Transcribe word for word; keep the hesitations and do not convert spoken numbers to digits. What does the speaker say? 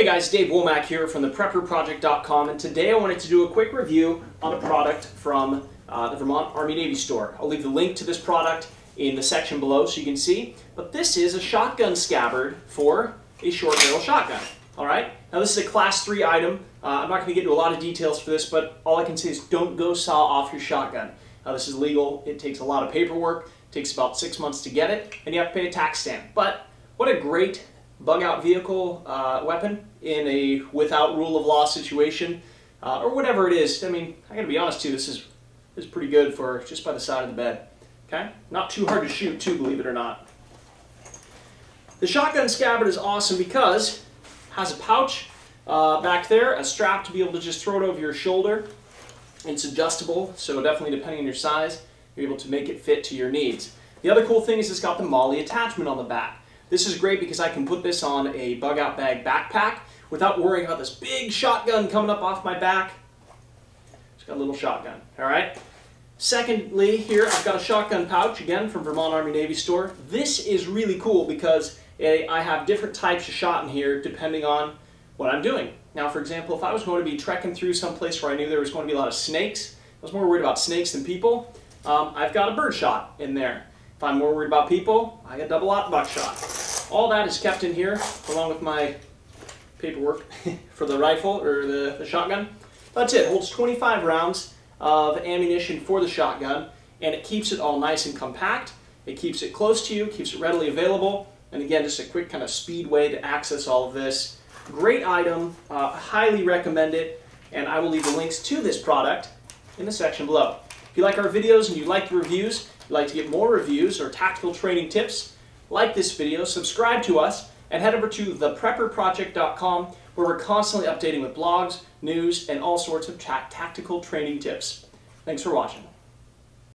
Hey guys, Dave Womack here from the prepper project dot com, and today I wanted to do a quick review on a product from uh, the Vermont Army Navy Store. I'll leave the link to this product in the section below so you can see, but this is a shotgun scabbard for a short barrel shotgun. Alright, now this is a class three item. uh, I'm not going to get into a lot of details for this, but all I can say is don't go saw off your shotgun. Uh, this is legal, it takes a lot of paperwork, it takes about six months to get it, and you have to pay a tax stamp. But what a great bug-out vehicle uh, weapon in a without rule of law situation, uh, or whatever it is. I mean, I gotta be honest too, this is, this is pretty good for just by the side of the bed. Okay? Not too hard to shoot too, believe it or not. The shotgun scabbard is awesome because it has a pouch uh, back there, a strap to be able to just throw it over your shoulder. It's adjustable, so definitely depending on your size, you're able to make it fit to your needs. The other cool thing is it's got the MOLLE attachment on the back. This is great because I can put this on a bug-out bag backpack without worrying about this big shotgun coming up off my back. It's got a little shotgun, all right? Secondly, here I've got a shotgun pouch, again, from Vermont Army Navy Store. This is really cool because I have different types of shot in here depending on what I'm doing. Now, for example, if I was going to be trekking through someplace where I knew there was going to be a lot of snakes, I was more worried about snakes than people, um, I've got a bird shot in there. If I'm more worried about people, I got double lot buckshot. All that is kept in here, along with my paperwork for the rifle or the, the shotgun. That's it. It holds twenty-five rounds of ammunition for the shotgun, and it keeps it all nice and compact. It keeps it close to you, keeps it readily available, and again, just a quick kind of speed way to access all of this. Great item. Uh, highly recommend it, and I will leave the links to this product in the section below. If you like our videos and you like the reviews, you'd like to get more reviews or tactical training tips, like this video, subscribe to us, and head over to the prepper project dot com, where we're constantly updating with blogs, news, and all sorts of tactical training tips. Thanks for watching.